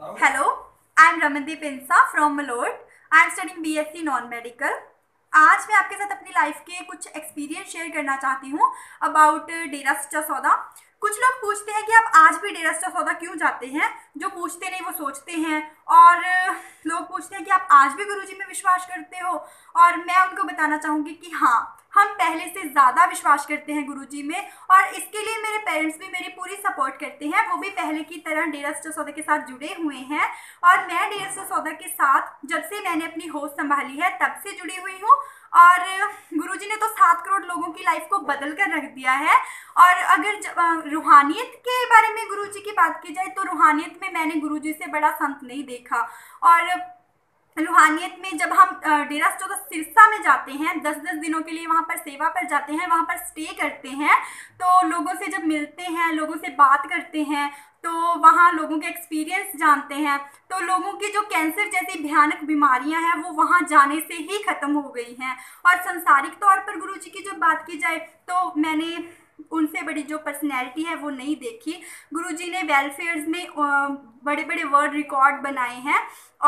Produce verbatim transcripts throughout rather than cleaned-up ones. Hello, I am Ramande Pinsa from Melod. I am studying B S T non medical. आज मैं आपके साथ अपनी लाइफ के कुछ एक्सपीरियंस शेयर करना चाहती हूँ अबाउट डेरा सच्चा सौदा. कुछ लोग पूछते हैं कि आप आज भी डेरा सच्चा सौदा क्यों जाते हैं. जो पूछते नहीं वो सोचते हैं. और लोग पूछते हैं कि आप आज भी गुरुजी में विश्वास करते हो. और मैं उनको बताना चाहूँगी कि हाँ, हम पहले से ज़्यादा विश्वास करते हैं गुरुजी में. और इसके लिए मेरे पेरेंट्स भी मेरी पूरी सपोर्ट करते हैं. वो भी पहले की तरह डेरा सच्चा सौदा के साथ जुड़े हुए हैं. और मैं डेरा सच्चा सौदा के साथ जब से मैंने अपनी होश संभाली है तब से जुड़ी हुई हूँ. और गुरुजी ने तो सात करोड़ लोगों की लाइफ को बदल कर रख दिया है. और अगर रूहानियत के बारे में गुरुजी की बात की जाए तो रूहानियत में मैंने गुरुजी से बड़ा संत नहीं देखा. और रूहानियत में जब हम डेरा सच्चा सौदा सिरसा में जाते हैं, दस दस दिनों के लिए वहाँ पर सेवा पर जाते हैं, वहाँ पर स्टे करते हैं, तो लोगों से जब मिलते हैं, लोगों से बात करते हैं, तो वहाँ लोगों के एक्सपीरियंस जानते हैं, तो लोगों की जो कैंसर जैसी भयानक बीमारियां हैं वो वहाँ जाने से ही ख़त्म हो गई हैं. और सांसारिक तौर पर गुरुजी की जब बात की जाए तो मैंने उनसे बड़ी जो पर्सनैलिटी है वो नहीं देखी. गुरुजी ने वेलफेयर्स में बड़े बड़े वर्ल्ड रिकॉर्ड बनाए हैं.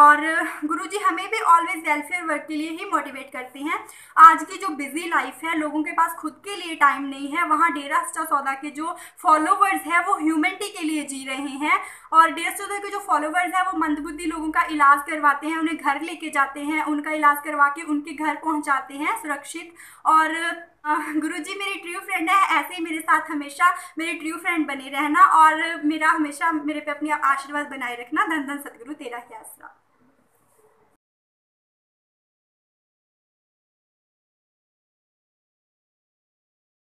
और गुरुजी हमें भी ऑलवेज वेलफेयर वर्क के लिए ही मोटिवेट करते हैं. आज की जो बिज़ी लाइफ है, लोगों के पास खुद के लिए टाइम नहीं है, वहाँ डेरा सच्चा सौदा के जो फॉलोवर्स हैं वो ह्यूमैनिटी के लिए जी रहे हैं. और डेरा सच्चा सौदा के जो फॉलोवर्स हैं वो मंदबुद्धि लोगों का इलाज करवाते हैं, उन्हें घर लेके जाते हैं, उनका इलाज करवा के उनके घर पहुँचाते हैं सुरक्षित. और गुरुजी मेरी ट्रू फ्रेंड है. ऐसे ही मेरे साथ हमेशा मेरे ट्रू फ्रेंड बने रहना और मेरा हमेशा मेरे पे अपनी आशीर्वाद बनाए रखना. धन धन सतगुरु तेरा ही आसरा.